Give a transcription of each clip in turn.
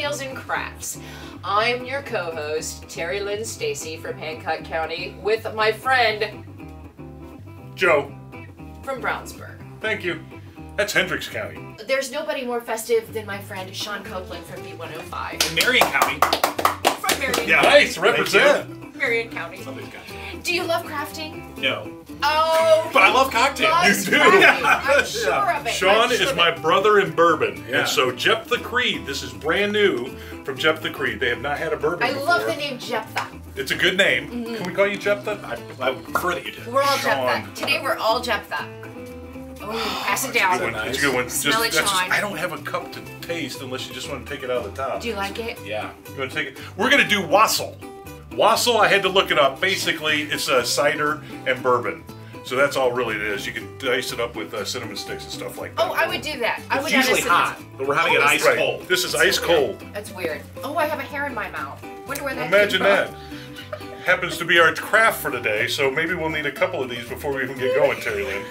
Cocktails and Crafts. I'm your co-host, Terry Lynn Stacy from Hancock County, with my friend Joe from Brownsburg. Thank you. That's Hendricks County. There's nobody more festive than my friend Sean Copeland from B105. From Marion County. From Marion County. Yeah, nice, represent. Marion County. Somebody's got you. Do you love crafting? No. Oh, but I love cocktails. You do. Yeah. I'm sure of it. Sean is my brother in bourbon, and so Jephtha Creed. This is brand new from Jephtha Creed. They have not had a bourbon. I love the name Jephtha. It's a good name. Mm-hmm. Can we call you Jephtha? I would prefer that you did. We're all Jephtha. Today we're all Jephtha. Oh, pass it down. It's a good one. Smell it, Sean. I don't have a cup to taste unless you just want to take it out of the top. Do you like it? Yeah. You want to take it? We're gonna do Wassail. Wassail, I had to look it up. Basically, it's a cider and bourbon. So that's all really it is. You can dice it up with cinnamon sticks and stuff like that. Oh, I would do that. I would usually hot, but we're having it ice cold. This is ice cold. That's weird. Oh, I have a hair in my mouth. Wonder where that came from. Imagine that. Happens to be our craft for today, so maybe we'll need a couple of these before we even get going, Terri Lynn.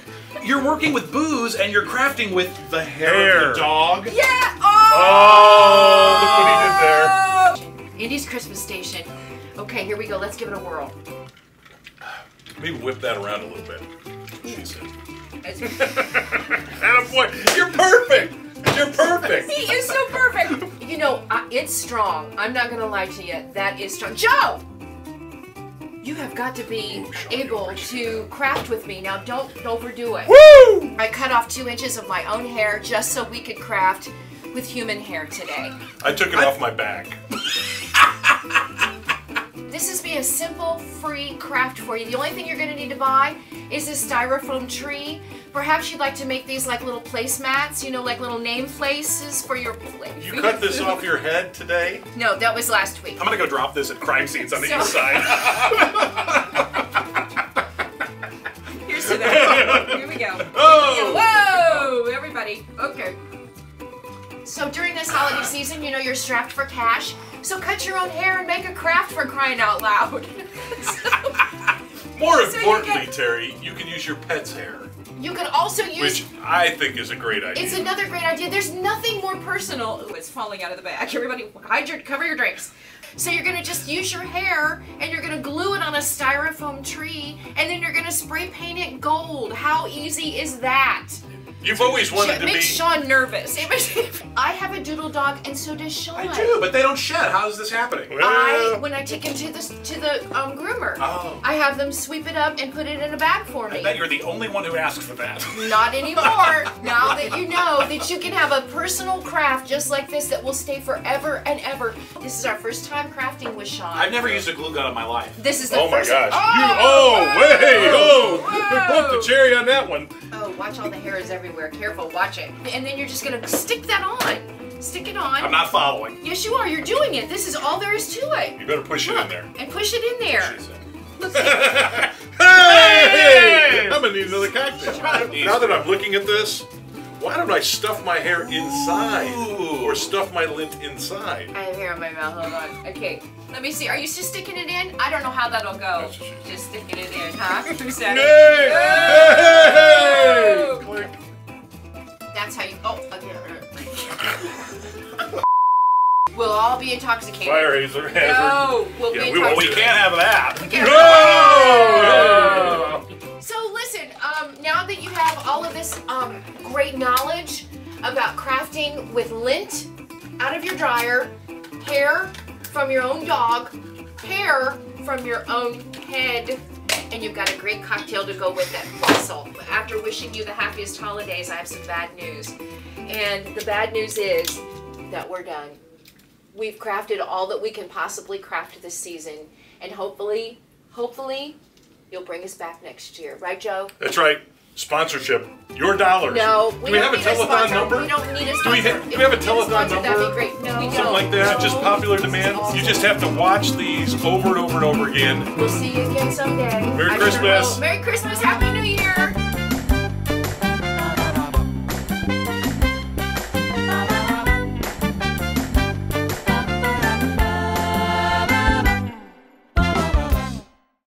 You're working with booze, and you're crafting with the hair of the dog. Yeah! Oh! Look what he did there. Indy's Christmas Station. Okay, here we go. Let's give it a whirl. Maybe whip that around a little bit. She said. Attaboy. You're perfect. You're perfect. He is so perfect. You know, it's strong. I'm not going to lie to you. That is strong. Joe! You have got to be able to craft with me. Now, don't overdo it. Woo! I cut off 2 inches of my own hair just so we could craft with human hair today. I took it off my back. This is a simple, free craft for you. The only thing you're going to need to buy is this styrofoam tree. Perhaps you'd like to make these like little placemats, you know, like little name places for your plate. You cut this off your head today? No, that was last week. I'm going to go drop this at crime scenes on the east side. Here's to that. Here we go. Oh! Whoa! Everybody. Okay. So during this holiday season, you know, you're strapped for cash. So cut your own hair and make a craft, for crying out loud. More importantly, Terri, you can use your pet's hair. You could also use... Which I think is a great idea. It's another great idea. There's nothing more personal. Ooh, it's falling out of the bag. Everybody, cover your drinks. So you're going to just use your hair, and you're going to glue it on a styrofoam tree, and then you're going to spray paint it gold. How easy is that? You've always wanted to be... It makes Sean nervous. I have a doodle dog, and so does Sean. I do, but they don't shed. How is this happening? When I take him to the groomer, I have them sweep it up and put it in a bag for me. I bet you're the only one who asks for that. Not anymore. Now that you know that you can have a personal craft just like this that will stay forever and ever. This is our first time crafting with Sean. I've never used a glue gun in my life. This is the first. Oh my gosh. Oh, we bumped the cherry on that one. Oh, watch, all the hair is everywhere. Careful, watch it. And then you're just going to stick that on. Stick it on. I'm not following. Yes, you are. You're doing it. This is all there is to it. You better push it in there. And push it in there. Look at hey! I'm going to need another cocktail. Now that I'm looking at this, why don't I stuff my hair inside? Ooh. Or stuff my lint inside? I have hair on my mouth. Hold on. Okay. Let me see. Are you just sticking it in? I don't know how that'll go. Just sticking it in, huh? Who's that? Hey! Hey! That's how you... Oh, okay. We'll all be intoxicated. Fire hazard. No! We can't have that. We can't have that. So listen, now that you have all of this great knowledge about crafting with lint out of your dryer, hair from your own dog, hair from your own head, and you've got a great cocktail to go with that Wassail. After wishing you the happiest holidays, I have some bad news. And the bad news is that we're done. We've crafted all that we can possibly craft this season. And hopefully, you'll bring us back next year. Right, Joe? That's right. Sponsorship. Your dollars. No, we don't need a sponsor. Do we have a telethon number? We don't need a sponsor. Do we have a telethon number? That'd be great. No. Something like that? No. Just popular demand? You just have to watch these over and over and over again. We'll see you again someday. Merry Christmas. Merry Christmas. Happy New Year.